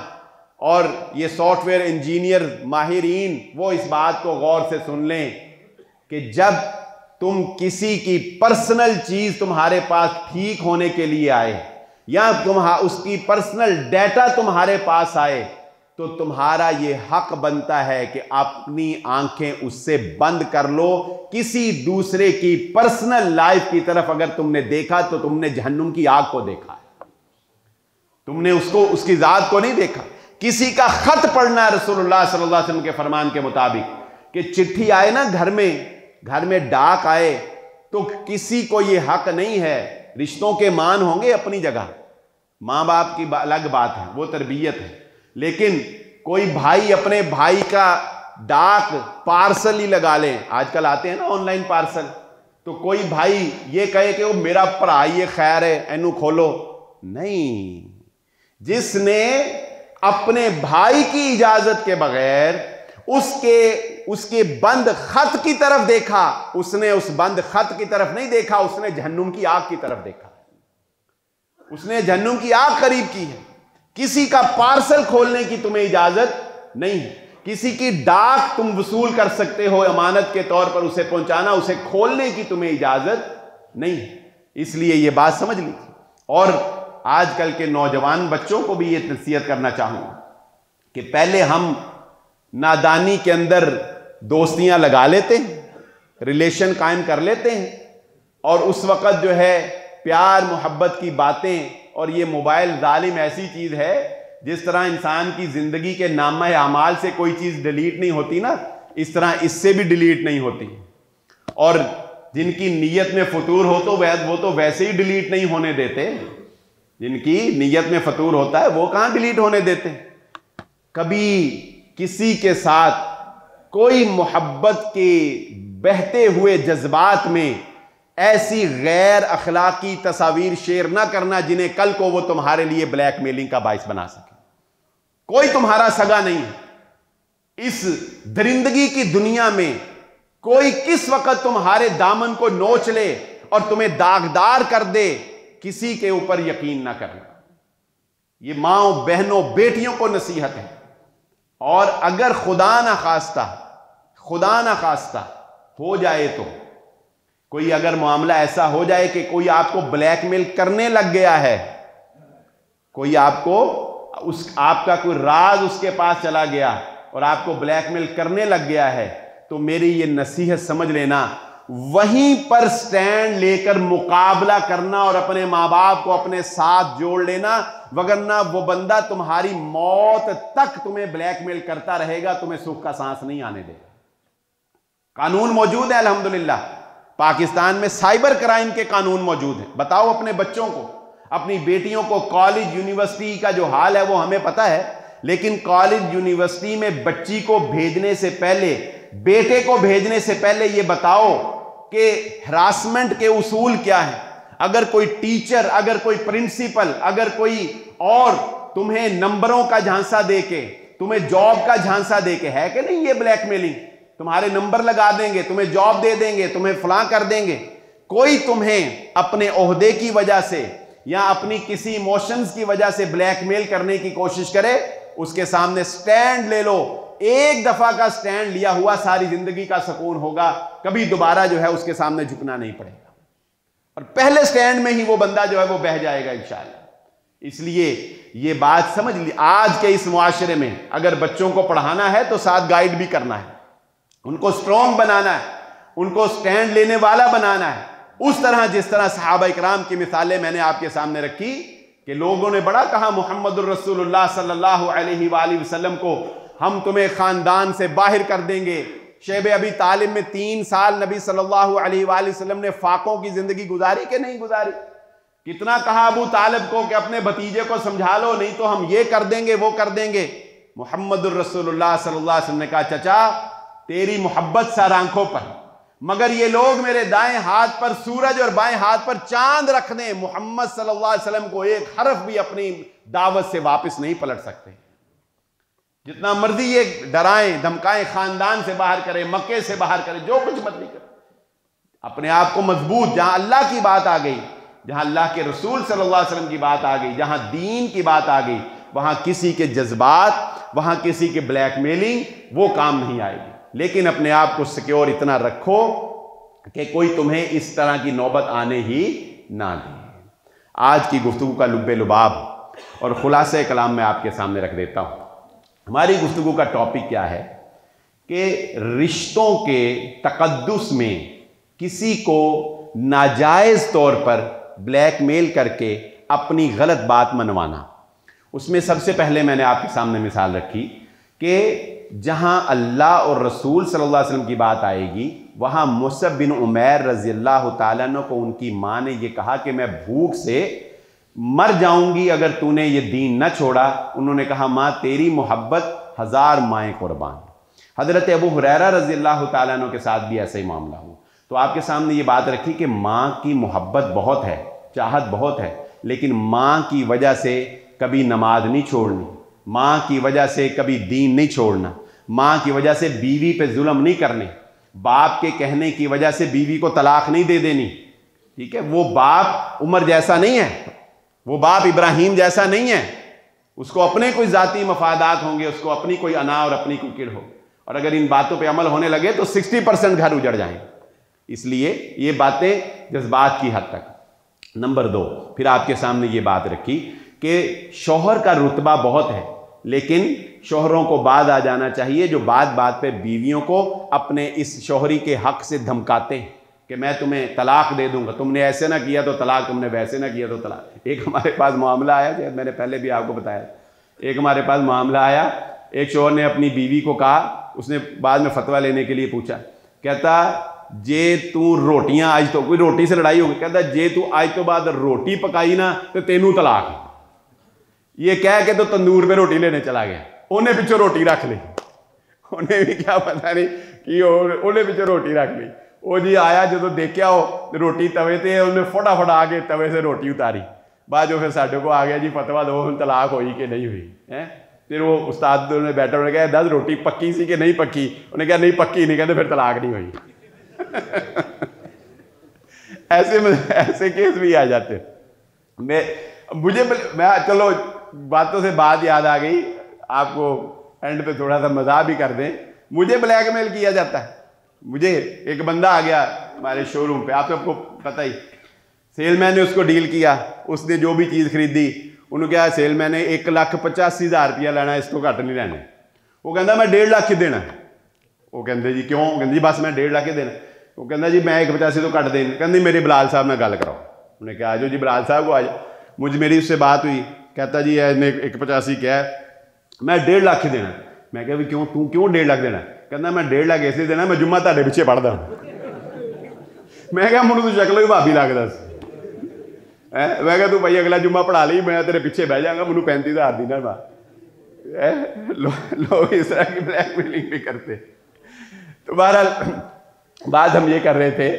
और ये सॉफ्टवेयर इंजीनियर माहिरीन, वो इस बात को गौर से सुन लें कि जब तुम किसी की पर्सनल चीज तुम्हारे पास ठीक होने के लिए आए या तुम्हारा उसकी पर्सनल डेटा तुम्हारे पास आए तो तुम्हारा ये हक बनता है कि अपनी आंखें उससे बंद कर लो। किसी दूसरे की पर्सनल लाइफ की तरफ अगर तुमने देखा तो तुमने जहन्नुम की आग को देखा है, तुमने उसको उसकी जात को नहीं देखा। किसी का खत पढ़ना, रसूलुल्लाह सल्लल्लाहु अलैहि वसल्लम के फरमान के मुताबिक कि चिट्ठी आए ना, घर में घर में डाक आए, तो किसी को ये हक नहीं है। रिश्तों के मान होंगे अपनी जगह, माँ बाप की अलग बात है, वो तरबियत है, लेकिन कोई भाई अपने भाई का डाक पार्सल ही लगा ले, आजकल आते हैं ना ऑनलाइन पार्सल, तो कोई भाई ये कहे कि वो मेरा भरा ये खैर है एनू खोलो, नहीं। जिसने अपने भाई की इजाजत के बगैर उसके उसके बंद खत की तरफ देखा, उसने उस बंद खत की तरफ नहीं देखा, उसने जहन्नुम की आग की तरफ देखा, उसने जहन्नुम की आग करीब की है। किसी का पार्सल खोलने की तुम्हें इजाजत नहीं है, किसी की डाक तुम वसूल कर सकते हो अमानत के तौर पर, उसे पहुंचाना, उसे खोलने की तुम्हें इजाजत नहीं है। इसलिए यह बात समझ लीजिए। और आजकल के नौजवान बच्चों को भी यह नसीहत करना चाहूंगा कि पहले हम नादानी के अंदर दोस्तियां लगा लेते हैं, रिलेशन कायम कर लेते हैं, और उस वक़्त जो है प्यार मोहब्बत की बातें, और ये मोबाइल जालिम ऐसी चीज़ है जिस तरह इंसान की ज़िंदगी के नामा अमाल से कोई चीज़ डिलीट नहीं होती ना, इस तरह इससे भी डिलीट नहीं होती। और जिनकी नीयत में फतूर हो तो वह वो तो वैसे ही डिलीट नहीं होने देते, जिनकी नीयत में फतूर होता है वो कहाँ डिलीट होने देते। कभी किसी के साथ कोई मोहब्बत के बहते हुए जज्बात में ऐसी गैर अखलाकी तस्वीर शेयर ना करना जिन्हें कल को वो तुम्हारे लिए ब्लैकमेलिंग का बायस बना सके। कोई तुम्हारा सगा नहीं है इस दरिंदगी की दुनिया में, कोई किस वक्त तुम्हारे दामन को नोच ले और तुम्हें दागदार कर दे, किसी के ऊपर यकीन ना करना। ये माँओं बहनों बेटियों को नसीहत है। और अगर खुदा ना खास्ता खुदा ना खास्ता हो जाए, तो कोई अगर मामला ऐसा हो जाए कि कोई आपको ब्लैकमेल करने लग गया है, कोई आपको उस आपका कोई राज उसके पास चला गया और आपको ब्लैकमेल करने लग गया है, तो मेरी ये नसीहत समझ लेना, वहीं पर स्टैंड लेकर मुकाबला करना और अपने माँ बाप को अपने साथ जोड़ लेना, वगरना वो बंदा तुम्हारी मौत तक तुम्हें ब्लैकमेल करता रहेगा, तुम्हें सुख का सांस नहीं आने देगा। कानून मौजूद है अल्हम्दुलिल्लाह, पाकिस्तान में साइबर क्राइम के कानून मौजूद हैं। बताओ अपने बच्चों को, अपनी बेटियों को, कॉलेज यूनिवर्सिटी का जो हाल है वो हमें पता है, लेकिन कॉलेज यूनिवर्सिटी में बच्ची को भेजने से पहले, बेटे को भेजने से पहले ये बताओ कि हरासमेंट के उसूल क्या है। अगर कोई टीचर, अगर कोई प्रिंसिपल, अगर कोई और तुम्हें नंबरों का झांसा देके, तुम्हें जॉब का झांसा देके, है कि नहीं ये ब्लैकमेलिंग, तुम्हारे नंबर लगा देंगे, तुम्हें जॉब दे देंगे, तुम्हें फलां कर देंगे, कोई तुम्हें अपने ओहदे की वजह से या अपनी किसी इमोशंस की वजह से ब्लैकमेल करने की कोशिश करे, उसके सामने स्टैंड ले लो। एक दफा का स्टैंड लिया हुआ सारी जिंदगी का सुकून होगा, कभी दोबारा जो है उसके सामने झुकना नहीं पड़ेगा, और पहले स्टैंड में ही वो बंदा जो है वो बह जाएगा इंशाल्लाह। इसलिए ये बात समझ ली, आज के इस मुआशरे में अगर बच्चों को पढ़ाना है तो साथ गाइड भी करना है, उनको स्ट्रॉन्ग बनाना है, उनको स्टैंड लेने वाला बनाना है, उस तरह जिस तरह सहाबा इकराम की मिसालें मैंने आपके सामने रखी कि लोगों ने बड़ा कहा मुहम्मदुर रसूलुल्लाह सल्लल्लाहु अलैहि वसल्लम को हम तुम्हें ख़ानदान से बाहर कर देंगे। शेब अभी तालिब में तीन साल नबी सल्लल्लाहु अलैहि वसल्लम ने फाकों की ज़िंदगी गुजारी कि नहीं गुजारी? कितना कहा अबू तालिब को कि अपने भतीजे को समझा लो, नहीं तो हम ये कर देंगे वो कर देंगे। मुहम्मदुर रसूलुल्लाह सल्लल्लाहु अलैहि वसल्लम ने कहा चाचा तेरी मोहब्बत सार आंखों पर, मगर ये लोग मेरे दाएं हाथ पर सूरज और बाएं हाथ पर चांद रख दें, मोहम्मद सल्लल्लाहु अलैहि वसल्लम को एक हरफ भी अपनी दावत से वापस नहीं पलट सकते। जितना मर्जी ये डराएं धमकाएं, खानदान से बाहर करें, मक्के से बाहर करें, जो कुछ मर्जी करें, अपने आप को मजबूत। जहां अल्लाह की बात आ गई, जहां अल्लाह के रसूल सल्लल्लाहु अलैहि वसल्लम की बात आ गई, जहां दीन की बात आ गई, वहां किसी के जज्बात, वहां किसी के ब्लैकमेलिंग वो काम नहीं आएगी। लेकिन अपने आप को सिक्योर इतना रखो कि कोई तुम्हें इस तरह की नौबत आने ही ना दे। आज की गुफ्तगू का लुब्बे लुबाब और खुलासे कलाम मैं आपके सामने रख देता हूँ। हमारी गुफ्तगू का टॉपिक क्या है कि रिश्तों के तकद्दुस में किसी को नाजायज़ तौर पर ब्लैकमेल करके अपनी गलत बात मनवाना। उसमें सबसे पहले मैंने आपके सामने मिसाल रखी कि जहां अल्लाह और रसूल सल्लल्लाहु अलैहि वसल्लम की बात आएगी, वहां मुसअब बिन उमैर रज़ी अल्लाह ताला अन्हु को उनकी माँ ने ये कहा कि मैं भूख से मर जाऊंगी अगर तूने ये दीन न छोड़ा। उन्होंने कहा माँ तेरी मोहब्बत हज़ार माएँ कुर्बान। हज़रत अबू हुरैरा रज़ी अल्लाह तआला अन्हु के साथ भी ऐसा ही मामला हुआ। तो आपके सामने ये बात रखी कि माँ की मोहब्बत बहुत है, चाहत बहुत है, लेकिन माँ की वजह से कभी नमाज नहीं छोड़नी, माँ की वजह से कभी दीन नहीं छोड़ना, माँ की वजह से बीवी पे जुल्म नहीं करने, बाप के कहने की वजह से बीवी को तलाक नहीं दे देनी। ठीक है, वो बाप उमर जैसा नहीं है, वो बाप इब्राहीम जैसा नहीं है, उसको अपने कोई ज़ाती मफादात होंगे, उसको अपनी कोई अना और अपनी कोई किड़ हो। और अगर इन बातों पे अमल होने लगे तो साठ परसेंट घर उजड़ जाएंगे। इसलिए ये बातें जज्बात की हद तक। नंबर दो, फिर आपके सामने ये बात रखी कि शौहर का रुतबा बहुत है, लेकिन शौहरों को बाज आ जाना चाहिए जो बात बात पे बीवियों को अपने इस शौहरी के हक से धमकाते हैं कि मैं तुम्हें तलाक दे दूंगा, तुमने ऐसे ना किया तो तलाक, तुमने वैसे ना किया तो तलाक। एक हमारे पास मामला आया, जो मैंने पहले भी आपको बताया, एक हमारे पास मामला आया, एक शौहर ने अपनी बीवी को कहा, उसने बाद में फतवा लेने के लिए पूछा, कहता जे तू रोटियां आज तो कोई रोटी से लड़ाई होगी, कहता जे तू आज तो बाद रोटी पकाई ना तो तेनू तलाक। ये कह के तो तंदूर पर रोटी लेने चला गया, उन्हें पिछों रोटी रख ली, उन्हें भी क्या पता नहीं कि उन्हें पिछों रोटी रख ली। वो जी आया जो तो देखा हो रोटी तवे ते, उन्हें फटाफट आके तवे से रोटी उतारी। बाद जो फिर साढ़े को आ गया जी फतवा दो हम तलाक हुई कि नहीं हुई है। फिर वो उस्ताद ने बैठा, उन्होंने कहा दस रोटी पक्की सी कि नहीं पक्की, उन्हें कहा नहीं पक्की, नहीं कहते फिर तलाक नहीं हुई। ऐसे ऐसे केस भी आ जाते। मैं मुझे मैं चलो बातों से बात याद आ गई, आपको एंड पे थोड़ा सा मजा भी कर दें। मुझे ब्लैकमेल किया जाता है। मुझे एक बंदा आ गया हमारे शोरूम पे, आप सबको पता ही, सेलमैन ने उसको डील किया, उसने जो भी चीज़ खरीदी, उन्होंने कहा सेलमैन ने एक लाख पचासी हज़ार रुपया लेना, इसको घट नहीं लेना। वो कहता मैं डेढ़ लाख ही देना। वो कहते जी क्यों? कहते जी बस मैं डेढ़ लाख ही देना। वो कहता जी मैं एक पचासी तो घट देना। कहते मेरे बिलाल साहब ने गल कराओ। उन्होंने कहा आ जाओ जी बिलाल साहब को आ जाओ। मुझ मेरी उससे बात हुई, कहता जी मैंने एक पचासी क्या मैं डेढ़ लाख ही देना। मैं कहा क्यों, तू क्यों डेढ़ लाख देना? कहना मैं डेढ़ लाख इसलिए देना मैं जुम्मा तेरे पिछे पढ़दा। मैं क्या मुझे तू शक्ल भी भाभी लगता है। मैं क्या तू भाई अगला जुम्मा पढ़ा ली, मैं तेरे पिछे बह जाऊंगा, मुझे पैंती हज़ार देना बा। लोग इस तरह की ब्लैकमेलिंग भी करते। तो बहरहाल बात हम ये कर रहे थे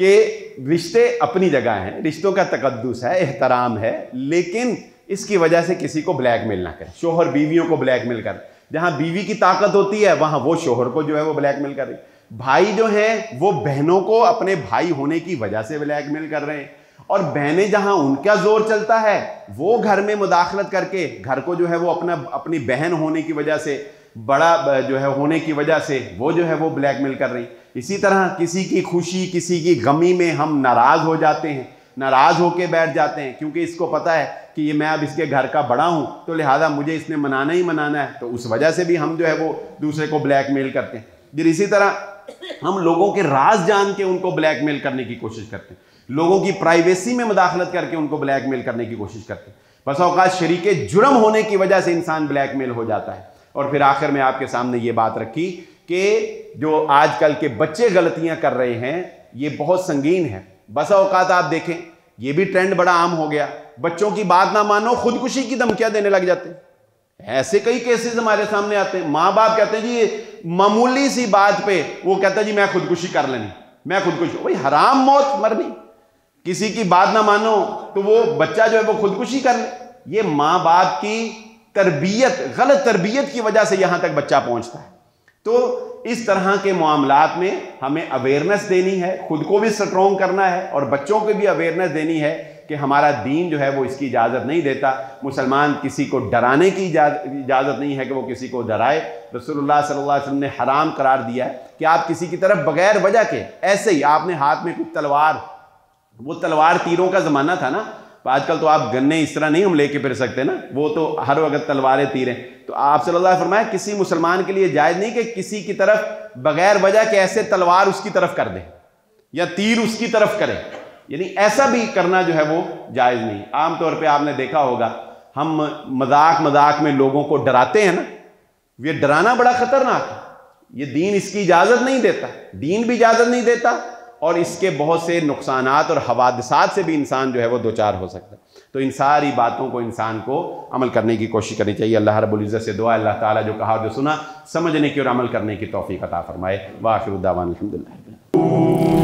कि रिश्ते अपनी जगह हैं, रिश्तों का तकद्दुस है, एहतराम है, लेकिन इसकी वजह से किसी को ब्लैकमेल ना करें। शोहर बीवियों को ब्लैकमेल कर, जहाँ बीवी की ताकत होती है वहाँ वो शोहर को जो है वो ब्लैकमेल कर रही। भाई जो हैं वो बहनों को अपने भाई होने की वजह से ब्लैकमेल कर रहे हैं, और बहनें जहाँ उनका जोर चलता है वो घर में मुदाखलत करके घर को जो है वो अपना अपनी बहन होने की वजह से, बड़ा जो है होने की वजह से वो जो है वो ब्लैकमेल कर रही। इसी तरह किसी की खुशी किसी की गमी में हम नाराज़ हो जाते हैं, नाराज़ होकर बैठ जाते हैं, क्योंकि इसको पता है कि ये मैं अब इसके घर का बड़ा हूँ तो लिहाजा मुझे इसने मनाना ही मनाना है, तो उस वजह से भी हम जो है वो दूसरे को ब्लैकमेल करते हैं। फिर इसी तरह हम लोगों के राज जान के उनको ब्लैकमेल करने की कोशिश करते हैं, लोगों की प्राइवेसी में मुदाखलत करके उनको ब्लैकमेल करने की कोशिश करते हैं। बस औकात शरीके जुर्म होने की वजह से इंसान ब्लैकमेल हो जाता है। और फिर आखिर में आपके सामने ये बात रखी कि जो आजकल के बच्चे गलतियाँ कर रहे हैं ये बहुत संगीन है। बस औकात आप देखें ये भी ट्रेंड बड़ा आम हो गया, बच्चों की बात ना मानो खुदकुशी की धमकियां देने लग जाते हैं। ऐसे कई केसेस हमारे सामने आते हैं, माँ बाप कहते हैं जी मामूली सी बात पे वो कहता है जी मैं खुदकुशी कर लेनी, मैं खुदकुशी। भाई हराम मौत मरनी, किसी की बात ना मानो तो वो बच्चा जो है वो खुदकुशी कर ले। ये माँ बाप की तरबियत, गलत तरबियत की वजह से यहाँ तक बच्चा पहुँचता है। तो इस तरह के मामलात में हमें अवेयरनेस देनी है, खुद को भी स्ट्रॉन्ग करना है और बच्चों को भी अवेयरनेस देनी है कि हमारा दीन जो है वो इसकी इजाज़त नहीं देता। मुसलमान किसी को डराने की इजाज़त नहीं है कि वो किसी को डराए। रसूलुल्लाह सल्लल्लाहु अलैहि वसल्लम ने हराम करार दिया है कि आप किसी की तरफ बगैर वजह के ऐसे ही आपने हाथ में कुछ तलवार, वो तलवार तीरों का ज़माना था ना, आजकल तो आप गन्ने इस तरह नहीं हम लेके फिर सकते ना, वो तो हर वक्त तलवारें तीरें। तो आप सल्लल्लाहु अलैहि वसल्लम फरमाया किसी मुसलमान के लिए जायज़ नहीं कि किसी की तरफ बगैर वजह के ऐसे तलवार उसकी तरफ कर दे या तीर उसकी तरफ करे, यानी ऐसा भी करना जो है वो जायज़ नहीं। आमतौर पे आपने देखा होगा हम मजाक मजाक में लोगों को डराते हैं ना, ये डराना बड़ा खतरनाक है। ये दीन इसकी इजाज़त नहीं देता, दीन भी इजाज़त नहीं देता और इसके बहुत से नुकसानात और हवादसात से भी इंसान जो है वो दो चार हो सकता है। तो इन सारी बातों को इंसान को अमल करने की कोशिश करनी चाहिए। अल्लाह रब्बुल इज़्ज़त से दुआ, अल्लाह ताला जो कहा और जो सुना समझने की और अमल करने की तौफीक अता फरमाए। वाखिर दावाना अल्हम्दुलिल्लाह।